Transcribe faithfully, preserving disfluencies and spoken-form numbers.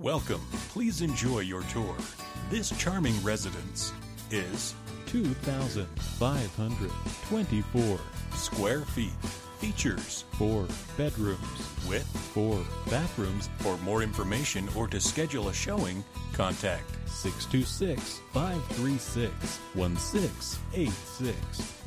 Welcome. Please enjoy your tour. This charming residence is two thousand five hundred twenty-four square feet. Features four bedrooms with four bathrooms. For more information or to schedule a showing, contact six two six, five three six, one six eight six.